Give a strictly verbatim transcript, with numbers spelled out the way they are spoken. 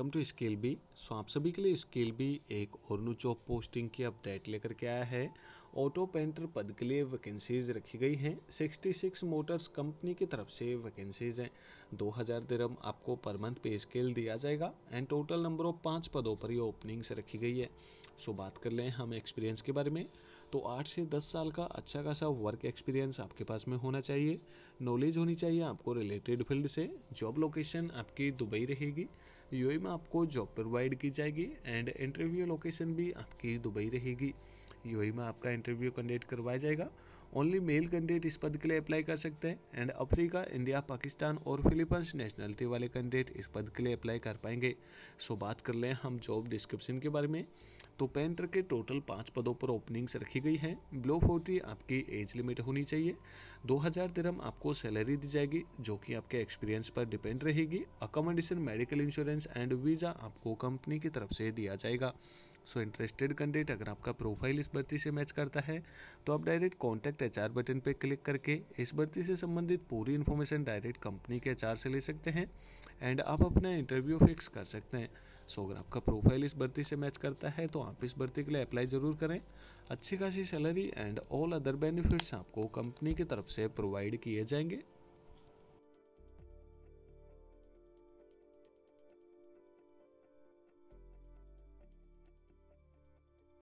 Welcome to scale B. So आप सभी के लिए स्केल बी एक और न्यू जॉब पोस्टिंग की अपडेट लेकर के आया है। ऑटो पेंटर पद के लिए वैकेंसीज रखी गई हैं। सिक्सटी सिक्स मोटर्स कंपनी की तरफ से वैकेंसीज हैं। दो हज़ार दिरहम आपको पर मंथ पे स्केल दिया जाएगा एंड टोटल नंबर ऑफ पाँच पदों पर ये ओपनिंग्स रखी गई है। सो बात कर लें हम एक्सपीरियंस के बारे में, तो आठ से दस साल का अच्छा खासा वर्क एक्सपीरियंस आपके पास में होना चाहिए। नॉलेज होनी चाहिए आपको रिलेटेड फील्ड से। जॉब लोकेशन आपकी दुबई रहेगी, यूएई में आपको जॉब प्रोवाइड की जाएगी एंड इंटरव्यू लोकेशन भी आपकी दुबई रहेगी। यूएई में आपका इंटरव्यू कंडक्ट करवाया जाएगा। ओनली मेल कैंडिडेट इस पद के लिए अप्लाई कर सकते हैं एंड अफ्रीका, इंडिया, पाकिस्तान और फिलीपींस नेशनलिटी वाले कैंडिडेट इस पद के लिए अप्लाई कर पाएंगे। सो बात कर लें हम जॉब डिस्क्रिप्शन के बारे में, तो पेंटर के टोटल पाँच पदों पर ओपनिंग्स रखी गई है। बिलो चालीस आपकी एज लिमिट होनी चाहिए। दो हज़ार दिरहम आपको सैलरी दी जाएगी जो कि आपके एक्सपीरियंस पर डिपेंड रहेगी। Accommodation, medical insurance and visa आपको कंपनी की तरफ से दिया जाएगा। सो इंटरेस्टेड कैंडिडेट अगर आपका प्रोफाइल इस भर्ती से मैच करता है तो आप direct contact H R button पर क्लिक करके इस भर्ती से संबंधित पूरी इन्फॉर्मेशन डायरेक्ट कंपनी के एच आर से ले सकते हैं एंड आप अपना इंटरव्यू फिक्स कर सकते हैं। सो अगर आपका प्रोफाइल इस भर्ती से मैच करता है तो आप इस भर्ती के लिए अप्लाई ज़रूर करें। अच्छी खासी salary and all other benefits आपको कंपनी की तरफ से प्रोवाइड किए जाएंगे।